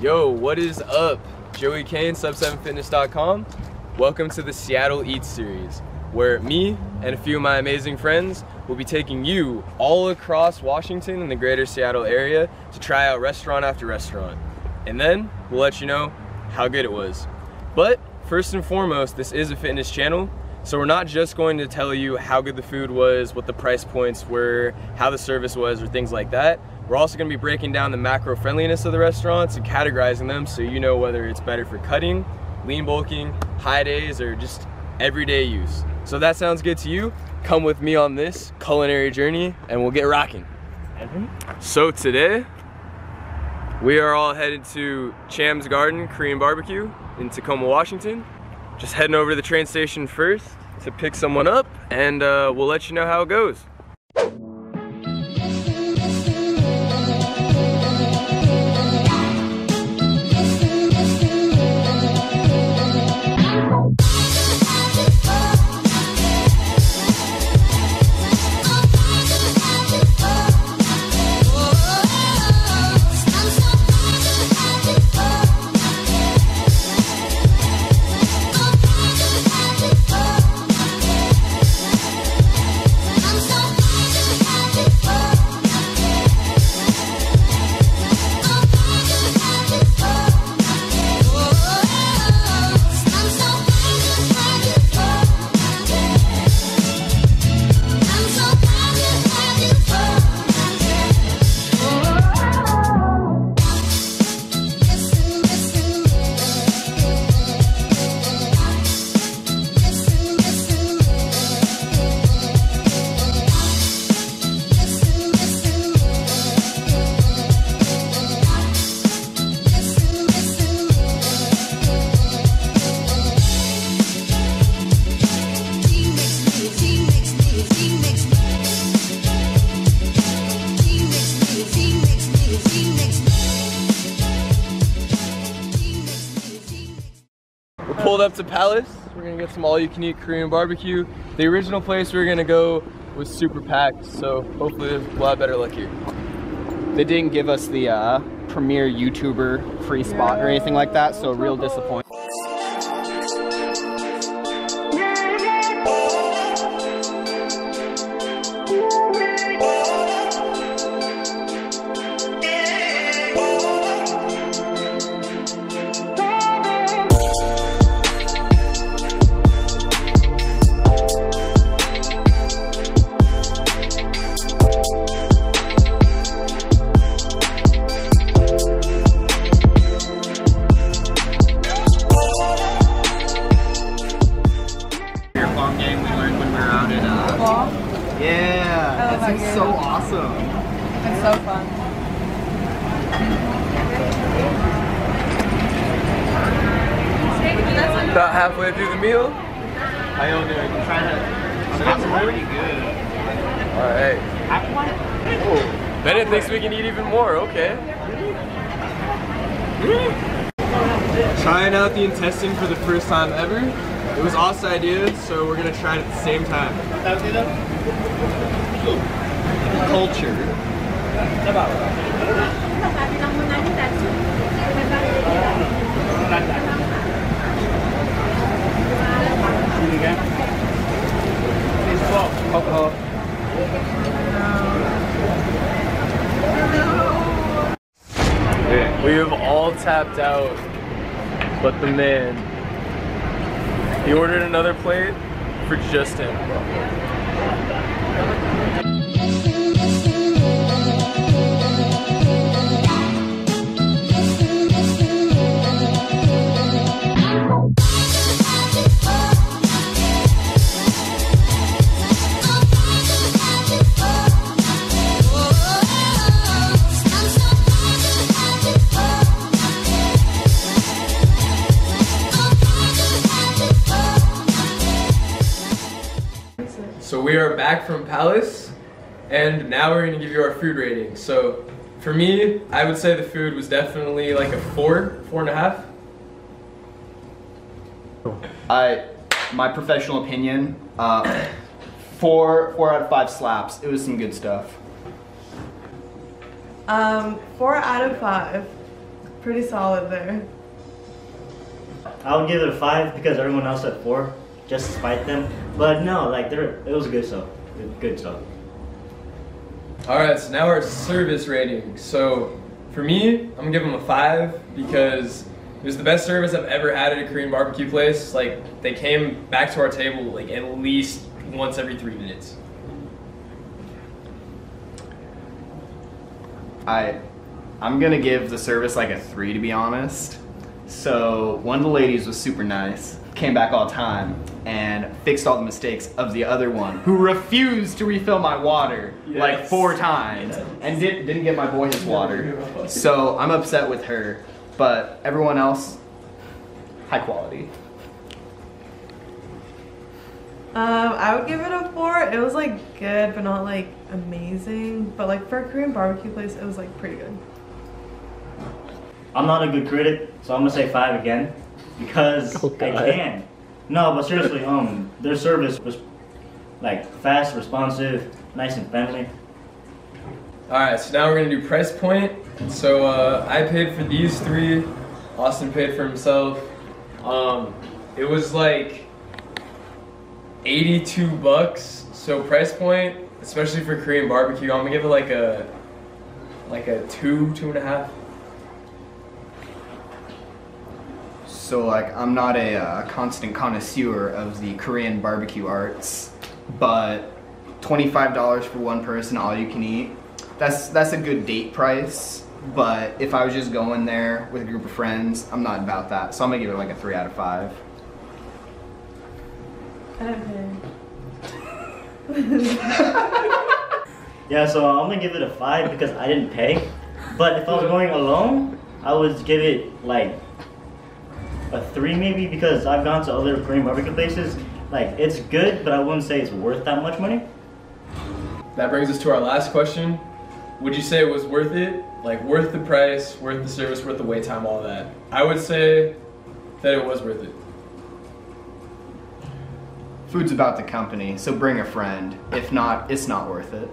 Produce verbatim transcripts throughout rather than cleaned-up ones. Yo, what is up? Joey Kane, sub seven fitness dot com. Welcome to the Seattle Eats series, where me and a few of my amazing friends will be taking you all across Washington and the greater Seattle area to try out restaurant after restaurant. And then we'll let you know how good it was. But first and foremost, this is a fitness channel, so we're not just going to tell you how good the food was, what the price points were, how the service was, or things like that. We're also going to be breaking down the macro friendliness of the restaurants and categorizing them so you know whether it's better for cutting, lean bulking, high days, or just everyday use. So if that sounds good to you, come with me on this culinary journey and we'll get rocking. Mm-hmm. So today, we are all headed to Cham's Garden Korean B B Q in Tacoma, Washington. Just heading over to the train station first to pick someone up, and uh, we'll let you know how it goes. Pulled up to Palace. We're gonna get some all-you-can-eat Korean barbecue. The original place we were gonna go was super packed, so hopefully there's a lot better luck here. They didn't give us the uh, premier YouTuber free spot or anything like that, so real disappointment. About halfway through the meal. How y'all doing? I'm trying to. So that's pretty good. All right. I want it. Cool. Bennett thinks we can eat even more. Okay. Trying out the intestine for the first time ever. It was awesome idea, so we're gonna try it at the same time. Culture. We have all tapped out, but the man, he ordered another plate for just him. So we are back from Palace, and now we're gonna give you our food rating. So for me, I would say the food was definitely like a four, four and a half. I, my professional opinion, uh, four, four out of five slaps. It was some good stuff. Um, four out of five. pretty solid there. I would give it a five because everyone else had four, just to spite them. But no, like there, it was a good sub. Good sub. All right, so now our service rating. So for me, I'm gonna give them a five because it was the best service I've ever had at a Korean barbecue place. Like they came back to our table like at least once every three minutes. I, I'm gonna give the service like a three to be honest. So one of the ladies was super nice, came back all the time, and fixed all the mistakes of the other one who refused to refill my water yes. like four times yes. and did, didn't give my boy his water. So I'm upset with her, but everyone else, high quality. Um, I would give it a four. It was like good, but not like amazing. But like for a Korean barbecue place, it was like pretty good. I'm not a good critic, so I'm gonna say five again because oh, I can. No, but seriously, um, their service was like fast, responsive, nice and friendly. All right, so now we're gonna do price point. So uh, I paid for these three. Austin paid for himself. Um, it was like eighty-two bucks. So price point, especially for Korean barbecue, I'm gonna give it like a like a two, two and a half. So like, I'm not a uh, constant connoisseur of the Korean barbecue arts, but twenty-five dollars for one person, all you can eat, that's that's a good date price, but if I was just going there with a group of friends, I'm not about that. So I'm gonna give it like a three out of five. Okay. Yeah, so I'm gonna give it a five because I didn't pay, but if I was going alone, I would give it like a three maybe because I've gone to other Korean barbecue places. Like it's good, but I wouldn't say it's worth that much money. That brings us to our last question. Would you say it was worth it? Like worth the price, worth the service, worth the wait time, all that? I would say that it was worth it. Food's about the company, so bring a friend. If not, it's not worth it.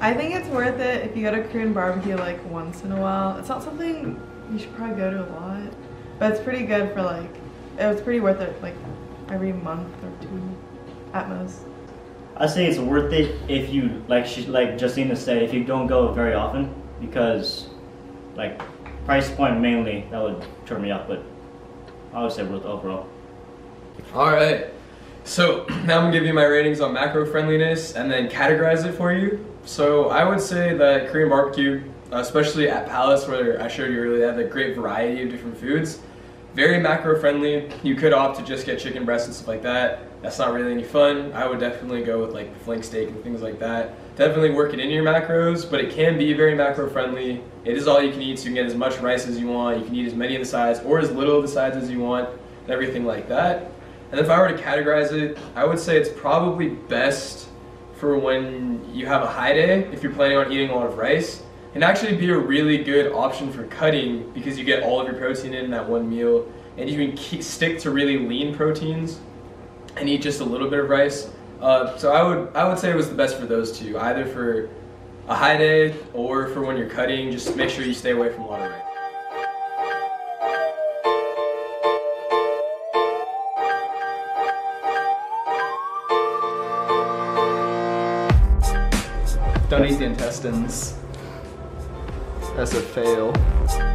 I think it's worth it if you go to Korean barbecue like once in a while. It's not something you should probably go to a lot. But it's pretty good for like, it was pretty worth it like every month or two at most. I say it's worth it if you, like she, like Justina said, if you don't go very often because like price point mainly, that would turn me off, but I would say worth overall. All right, so now I'm gonna give you my ratings on macro friendliness and then categorize it for you. So I would say that Korean barbecue, especially at Palace where I showed you earlier, they have a great variety of different foods. Very macro friendly. You could opt to just get chicken breasts and stuff like that. That's not really any fun. I would definitely go with like flank steak and things like that. Definitely work it into your macros, but it can be very macro friendly. It is all you can eat, so you can get as much rice as you want. You can eat as many of the sides or as little of the sides as you want and everything like that. And if I were to categorize it, I would say it's probably best for when you have a high day, if you're planning on eating a lot of rice. And actually be a really good option for cutting because you get all of your protein in that one meal and you can keep, stick to really lean proteins and eat just a little bit of rice. Uh, so I would I would say it was the best for those two, either for a high day or for when you're cutting, just make sure you stay away from a lot of rice. Don't eat the intestines. That's a fail.